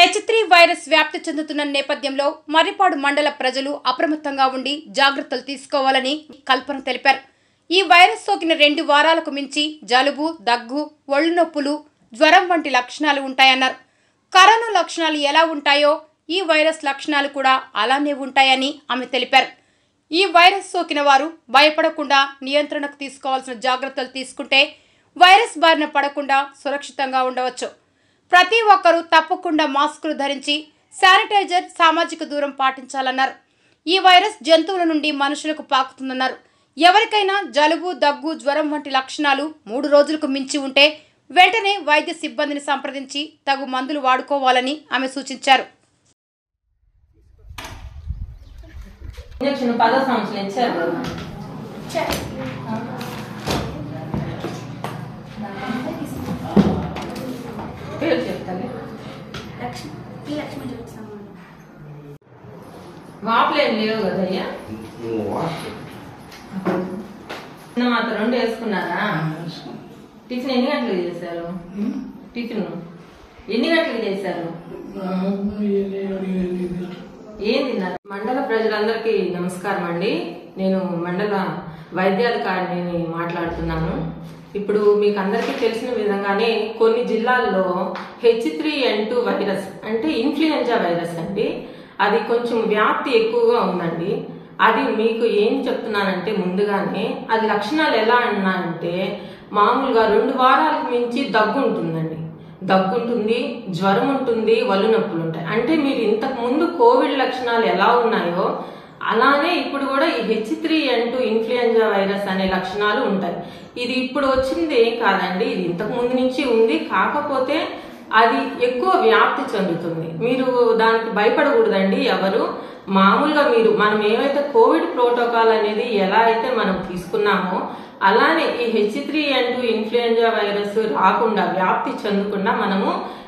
H3 virus వ్యాప్తి చెందుతున్న నేపథ్యంలో మర్రిపాడు మండల ప్రజలు అప్రమత్తంగా ఉండి జాగృతలు తీసుకోవాలని కల్పన తెలిపారు. ఈ వైరస్ సోకిన 2 వారాలకు మించి జలుబు, దగ్గు, ఒళ్ళు నొప్పులు, జ్వరం వంటి లక్షణాలు ఉంటాయన్నారు. కరోనా లక్షణాలు ఎలా ఉంటాయో ఈ వైరస్ లక్షణాలు కూడా అలానే ఉంటాయని ఆమె తెలిపారు. ఈ వైరస్ సోకిన వారు భయపడకుండా నియంత్రణకు తీసుకోవాల్సిన జాగ్రత్తలు తీసుకుంటే వైరస్ బారిన పడకుండా సురక్షితంగా ఉండవచ్చు. ప్రతి ఒక్కరూ తప్పకుండా మాస్కులు ధరించి శానిటైజర్, సామాజిక దూరం పాటించాలన్నారు. ఈ వైరస్ జంతువుల నుండి మనుషులకు పాకుతుందన్నారు. ఎవరికైనా జలుబు, దగ్గు, జ్వరం వంటి లక్షణాలు 3 రోజులకు మించి ఉంటే వెంటనే వైద్య సిబ్బందిని సంప్రదించి తగు మందులు వాడుకోవాలని ఆమె సూచించారు. వాపులేం లేవు కదయ్యా? మాత్రం 2 వేసుకున్నారా? టిఫిన్ ఎన్ని గంటలకు చేశారు? టిఫిన్ ఎన్ని గంటలకు చేశారు? ఏం తిన్నారు? మండల ప్రజలందరికీ నమస్కారం అండి. నేను మండల వైద్యాధికారిని మాట్లాడుతున్నాను. ఇప్పుడు మీకు అందరికీ తెలిసిన విధంగానే కొన్ని జిల్లాల్లో H3N2 వైరస్ అంటే ఇన్ఫ్లుయెంజా వైరస్ అండి, అది కొంచెం వ్యాప్తి ఎక్కువగా ఉందండి. అది మీకు ఏం చెప్తున్నానంటే ముందుగానే అది లక్షణాలు ఎలా అన్నానంటే మామూలుగా 2 వారాలకు మించి దగ్గు ఉంటుందండి, జ్వరం ఉంటుంది, వళ్ళు నొప్పులు ఉంటాయి. అంటే మీరు ఇంతకు ముందు కోవిడ్ లక్షణాలు ఎలా ఉన్నాయో అలానే ఇప్పుడు కూడా ఈ H3N2 ఇన్ఫ్లుయెంజా వైరస్ అనే లక్షణాలు ఉంటాయి. ఇది ఇప్పుడు వచ్చింది ఏం కాదండి, ఇది ఇంతకు ముందు నుంచి ఉంది. కాకపోతే అది ఎక్కువ వ్యాప్తి చెందుతుంది. మీరు దానికి భయపడకూడదండి ఎవరు. మామూలుగా మనం ఏమైతే కోవిడ్ ప్రోటోకాల్ అనేది ఎలా అయితే మనం తీసుకున్నామో అలానే ఈ H3N2 ఇన్ఫ్లుయెంజా వైరస్ రాకుండా, వ్యాప్తి చెందకుండా మనము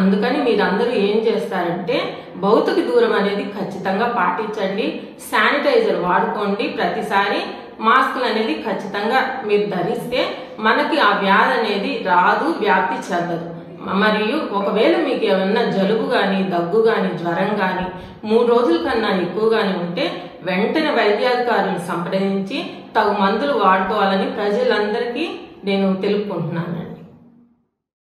అందుకని మీరందరూ ఏం చేస్తారంటే భౌతిక దూరం అనేది ఖచ్చితంగా పాటించండి, శానిటైజర్ వాడుకోండి, ప్రతిసారి మాస్కులు అనేది ఖచ్చితంగా మీరు ధరిస్తే మనకి ఆ వ్యాధి అనేది రాదు, వ్యాప్తి చెందదు. మరియు ఒకవేళ మీకు ఏమన్నా జలుబు కానీ, దగ్గు కానీ, జ్వరం కానీ 3 రోజుల కన్నా ఎక్కువగానే ఉంటే వెంటనే వైద్యాధికారులను సంప్రదించి తగు మందులు వాడుకోవాలని ప్రజలందరికీ నేను తెలుపుకుంటున్నాను.